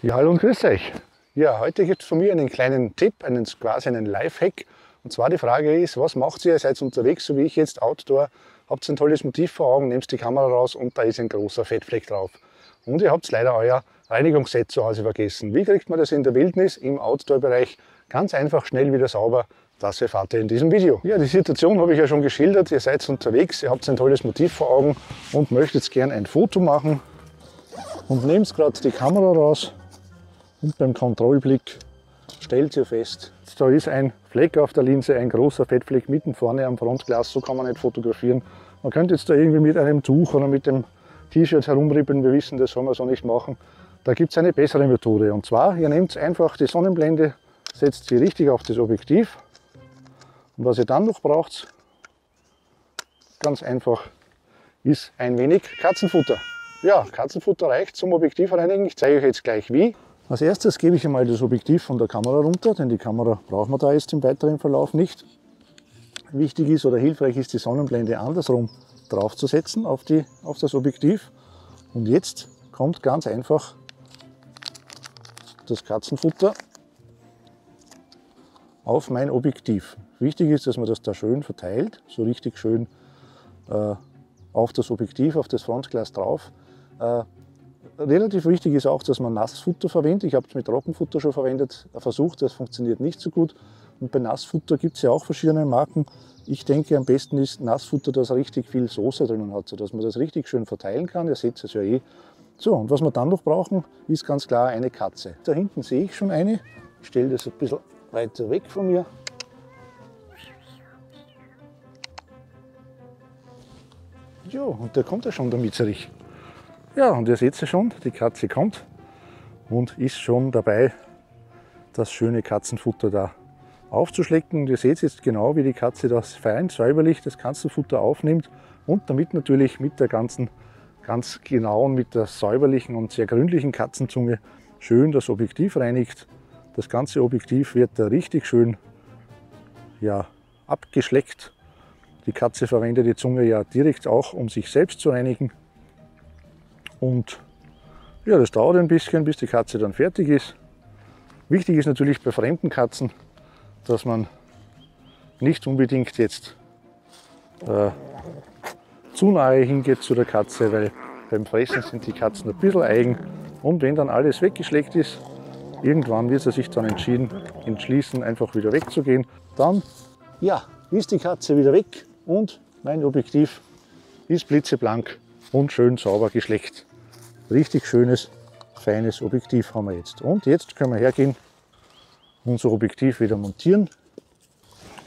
Ja, hallo und grüß euch. Ja, heute gibt es von mir einen kleinen Tipp, quasi einen Lifehack. Und zwar die Frage ist, was macht ihr? Ihr seid unterwegs, so wie ich jetzt, Outdoor, habt ein tolles Motiv vor Augen, nehmt die Kamera raus und da ist ein großer Fettfleck drauf. Und ihr habt leider euer Reinigungsset zu Hause vergessen. Wie kriegt man das in der Wildnis, im Outdoor-Bereich? Ganz einfach, schnell wieder sauber. Das erfahrt ihr in diesem Video. Ja, die Situation habe ich ja schon geschildert. Ihr seid unterwegs, ihr habt ein tolles Motiv vor Augen und möchtet gern ein Foto machen. Und nehmt gerade die Kamera raus. Und beim Kontrollblick stellt ihr fest, da ist ein Fleck auf der Linse, ein großer Fettfleck mitten vorne am Frontglas, so kann man nicht fotografieren. Man könnte jetzt da irgendwie mit einem Tuch oder mit dem T-Shirt herumribbeln, wir wissen, das soll man so nicht machen. Da gibt es eine bessere Methode und zwar, ihr nehmt einfach die Sonnenblende, setzt sie richtig auf das Objektiv und was ihr dann noch braucht, ganz einfach, ist ein wenig Katzenfutter. Ja, Katzenfutter reicht zum Objektiv reinigen, ich zeige euch jetzt gleich wie. Als erstes gebe ich einmal das Objektiv von der Kamera runter, denn die Kamera braucht man da jetzt im weiteren Verlauf nicht. Wichtig ist oder hilfreich ist, die Sonnenblende andersrum draufzusetzen auf das Objektiv. Und jetzt kommt ganz einfach das Katzenfutter auf mein Objektiv. Wichtig ist, dass man das da schön verteilt, so richtig schön auf das Objektiv, auf das Frontglas drauf. Relativ wichtig ist auch, dass man Nassfutter verwendet. Ich habe es mit Trockenfutter schon verwendet, versucht, das funktioniert nicht so gut. Und bei Nassfutter gibt es ja auch verschiedene Marken. Ich denke, am besten ist Nassfutter, das richtig viel Soße drinnen hat, sodass man das richtig schön verteilen kann. Ihr seht es ja eh. So, und was wir dann noch brauchen, ist ganz klar eine Katze. Da hinten sehe ich schon eine. Ich stelle das ein bisschen weiter weg von mir. Jo, und da kommt er schon, der Mitzerich. Ja, und ihr seht es ja schon, die Katze kommt und ist schon dabei, das schöne Katzenfutter da aufzuschlecken. Und ihr seht jetzt genau, wie die Katze das fein säuberlich das Katzenfutter aufnimmt und damit natürlich mit der ganzen, ganz genauen, mit der säuberlichen und sehr gründlichen Katzenzunge schön das Objektiv reinigt. Das ganze Objektiv wird da richtig schön, ja, abgeschleckt. Die Katze verwendet die Zunge ja direkt auch, um sich selbst zu reinigen. Und ja, das dauert ein bisschen, bis die Katze dann fertig ist. Wichtig ist natürlich bei fremden Katzen, dass man nicht unbedingt jetzt zu nahe hingeht zu der Katze, weil beim Fressen sind die Katzen ein bisschen eigen. Und wenn dann alles weggeschleckt ist, irgendwann wird sie sich dann entschließen, einfach wieder wegzugehen. Dann ja, ist die Katze wieder weg und mein Objektiv ist blitzeblank und schön sauber geschleckt. Richtig schönes, feines Objektiv haben wir jetzt. Und jetzt können wir hergehen, unser Objektiv wieder montieren.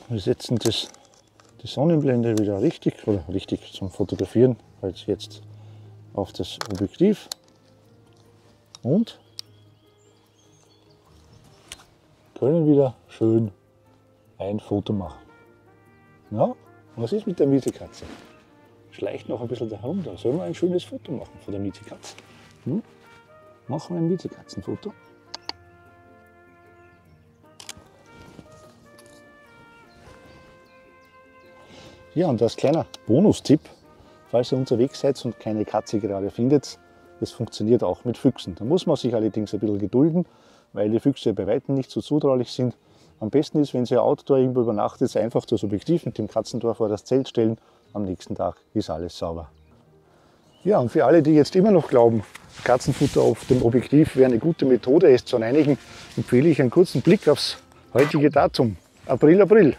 Wir setzen die Sonnenblende wieder richtig zum Fotografieren, als jetzt auf das Objektiv. Und können wieder schön ein Foto machen. Na, was ist mit der Mietekatze? Schleicht noch ein bisschen da herum, da sollen wir ein schönes Foto machen von der Mietekatze. Hm? Machen wir ein Mietekatzenfoto. Ja, und als kleiner Bonustipp, falls ihr unterwegs seid und keine Katze gerade findet, das funktioniert auch mit Füchsen. Da muss man sich allerdings ein bisschen gedulden, weil die Füchse bei weitem nicht so zutraulich sind. Am besten ist, wenn ihr outdoor irgendwo übernachtet, einfach das Objektiv mit dem Katzentor vor das Zelt stellen. Am nächsten Tag ist alles sauber. Ja, und für alle, die jetzt immer noch glauben, Katzenfutter auf dem Objektiv wäre eine gute Methode, es zu reinigen, empfehle ich einen kurzen Blick aufs heutige Datum. April.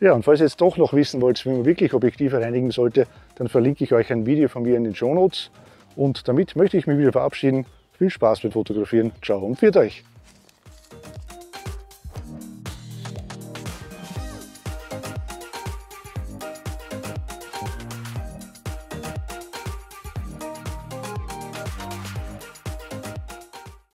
Ja, und falls ihr jetzt doch noch wissen wollt, wie man wirklich Objektive reinigen sollte, dann verlinke ich euch ein Video von mir in den Shownotes. Und damit möchte ich mich wieder verabschieden. Viel Spaß beim Fotografieren. Ciao und pfiat euch.